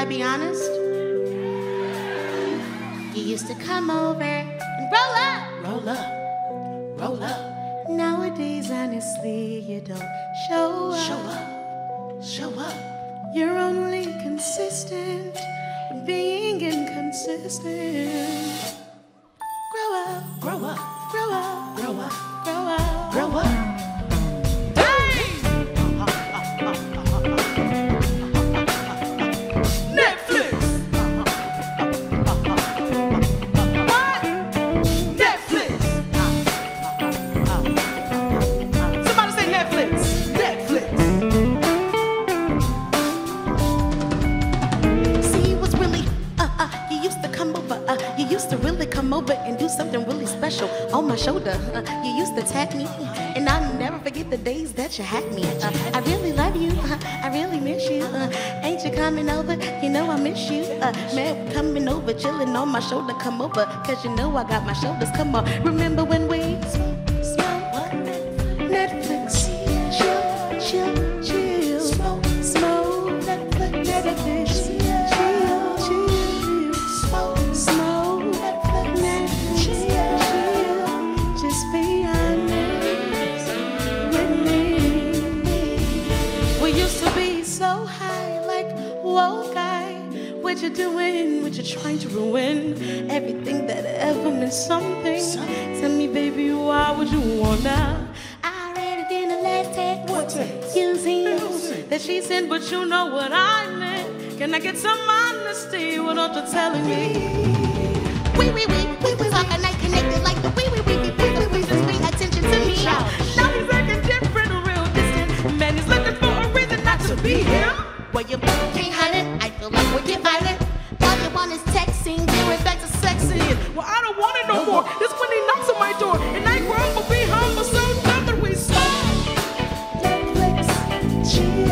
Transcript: I be honest? You used to come over and roll up, roll up, roll up. Nowadays, honestly, you don't show up, show up, show up. You're only consistent with being inconsistent. Grow up, grow up, grow up, grow up, grow up, grow up. On my shoulder, you used to tap me, and I'll never forget the days that you had me. I really love you, I really miss you. Ain't you coming over? You know I miss you. Man, coming over, chilling on my shoulder, come over, cause you know I got my shoulders. Come on, remember when we smoke what? Netflix, chill, chill, chill, smoke, smoke, Netflix, Netflix, chill, chill, smoke, smoke, Netflix, Netflix, chill. Be honest with me. We used to be so high, like, whoa, guy, what you doing? What you trying to ruin? Everything that ever meant something. Tell me, baby, why would you wanna? I read it in the last text, using that she said, but you know what I meant. Can I get some honesty without you telling me? We was talking night connected like the we just pay attention to me. Now he's acting different, real distant. Man, he's looking for a reason not to be him. Well, you can't hide it. I feel like we get violent. All you want is texting, getting back to sexing. Well, I don't want it no more. This when he knocks on my door, and I grumble, be humble, so nothing we saw. Netflix, chill.